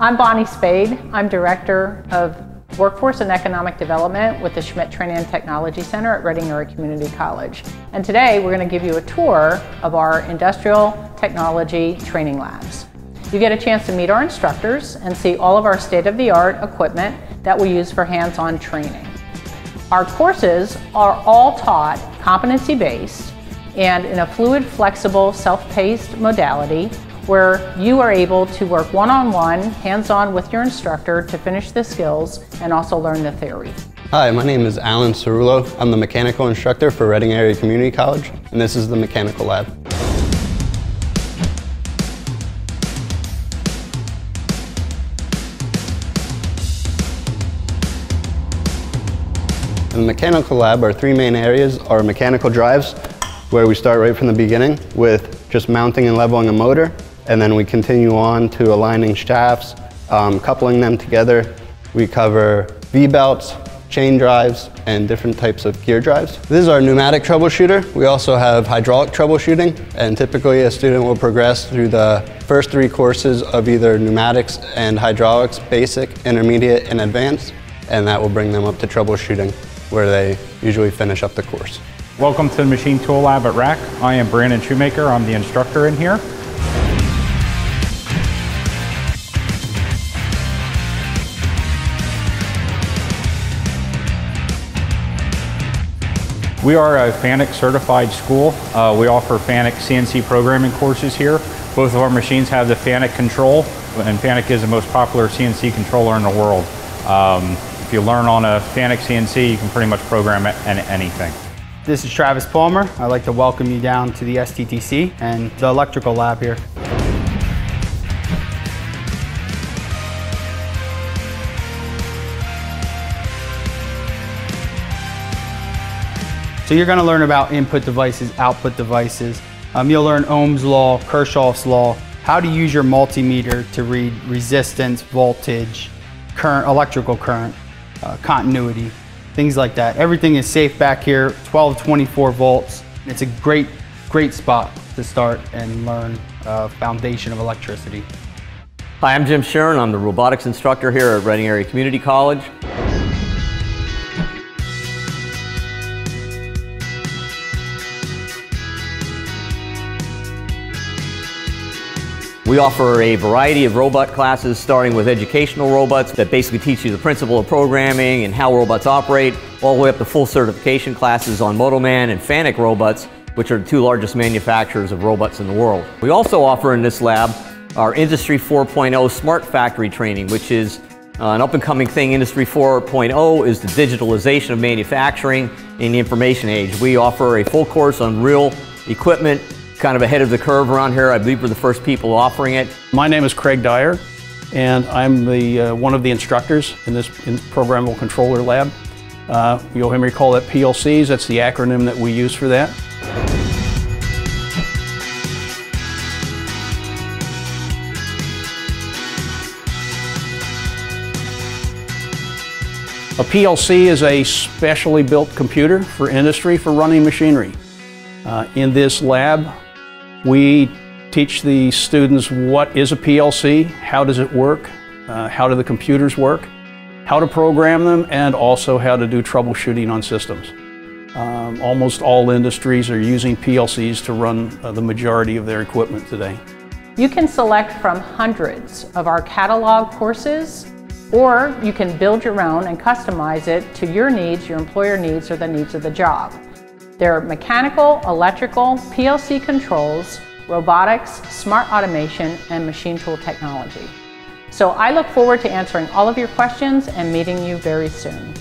I'm Bonnie Spade. I'm Director of Workforce and Economic Development with the Schmidt Training and Technology Center at Reading Area Community College. And today we're going to give you a tour of our industrial technology training labs. You get a chance to meet our instructors and see all of our state-of-the-art equipment that we use for hands-on training. Our courses are all taught competency-based and in a fluid, flexible, self-paced modality where you are able to work one-on-one, hands-on with your instructor to finish the skills and also learn the theory. Hi, my name is Alan Cerullo. I'm the mechanical instructor for Reading Area Community College, and this is the mechanical lab. In the mechanical lab, our three main areas are mechanical drives, where we start right from the beginning with just mounting and leveling a motor, and then we continue on to aligning shafts, coupling them together. We cover V-belts, chain drives, and different types of gear drives. This is our pneumatic troubleshooter. We also have hydraulic troubleshooting, and typically a student will progress through the first three courses of either pneumatics and hydraulics, basic, intermediate, and advanced, and that will bring them up to troubleshooting, where they usually finish up the course. Welcome to the Machine Tool Lab at RAC. I am Brandon Shoemaker, I'm the instructor in here. We are a FANUC certified school. We offer FANUC CNC programming courses here. Both of our machines have the FANUC control, and FANUC is the most popular CNC controller in the world. If you learn on a FANUC CNC, you can pretty much program it and anything. This is Travis Palmer. I'd like to welcome you down to the STTC and the electrical lab here. So you're going to learn about input devices, output devices. You'll learn Ohm's law, Kirchhoff's law, how to use your multimeter to read resistance, voltage, current, electrical current, continuity, things like that. Everything is safe back here, 1224 volts. It's a great, great spot to start and learn foundation of electricity. Hi, I'm Jim Sharon. I'm the robotics instructor here at Reading Area Community College. We offer a variety of robot classes, starting with educational robots that basically teach you the principle of programming and how robots operate, all the way up to full certification classes on Motoman and FANUC robots, which are the two largest manufacturers of robots in the world. We also offer in this lab our Industry 4.0 Smart Factory training, which is an up-and-coming thing. Industry 4.0 is the digitalization of manufacturing in the information age. We offer a full course on real equipment, kind of ahead of the curve around here. I believe we're the first people offering it. My name is Craig Dyer, and I'm the one of the instructors in this Programmable Controller Lab. You'll hear me call that PLCs. That's the acronym that we use for that. A PLC is a specially built computer for industry for running machinery. In this lab, we teach the students what is a PLC, how does it work, how do the computers work, how to program them, and also how to do troubleshooting on systems. Almost all industries are using PLCs to run the majority of their equipment today. You can select from hundreds of our catalog courses, or you can build your own and customize it to your needs, your employer needs, or the needs of the job. There are mechanical, electrical, PLC controls, robotics, smart automation, and machine tool technology. So I look forward to answering all of your questions and meeting you very soon.